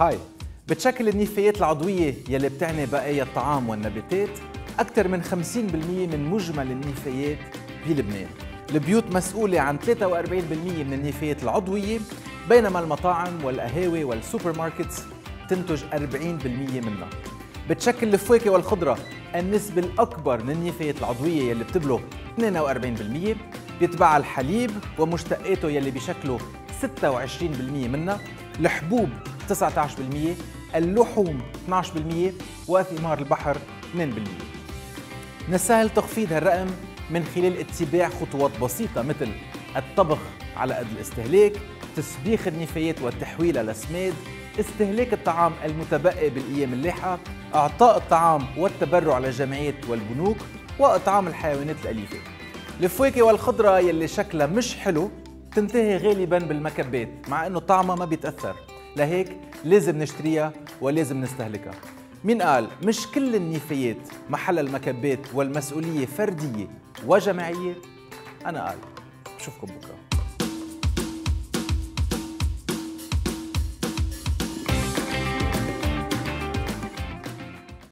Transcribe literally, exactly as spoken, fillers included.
هاي بتشكل النفايات العضوية يلي بتعني بقايا الطعام والنباتات أكثر من خمسين بالمئة من مجمل النفايات بلبنان. البيوت مسؤولة عن ثلاثة وأربعين بالمئة من النفايات العضوية، بينما المطاعم والقهاوي والسوبر ماركتس تنتج أربعين بالمئة منها. بتشكل الفواكه والخضرة النسبة الأكبر من النفايات العضوية يلي بتبلغ اثنين وأربعين بالمئة، بيتبعها الحليب ومشتقاته يلي بيشكلوا ستة وعشرين بالمئة منها، الحبوب تسعة عشر بالمئة، اللحوم اثني عشر بالمئة، وثمار البحر اثنين بالمئة. نسهل تخفيض هالرقم من خلال اتباع خطوات بسيطة مثل الطبخ على قد الاستهلاك، تسبيخ النفايات والتحويلها لسماد، استهلاك الطعام المتبقي بالأيام اللاحقة، إعطاء الطعام والتبرع للجمعيات والبنوك، وإطعام الحيوانات الأليفة. الفواكه والخضرة يلي شكلها مش حلو تنتهي غالباً بالمكبات، مع إنه طعمها ما بيتأثر، لهيك لازم نشتريها ولازم نستهلكها. مين قال مش كل النفايات محل المكبات والمسؤولية فردية وجماعية؟ أنا قال. بشوفكم بكرة.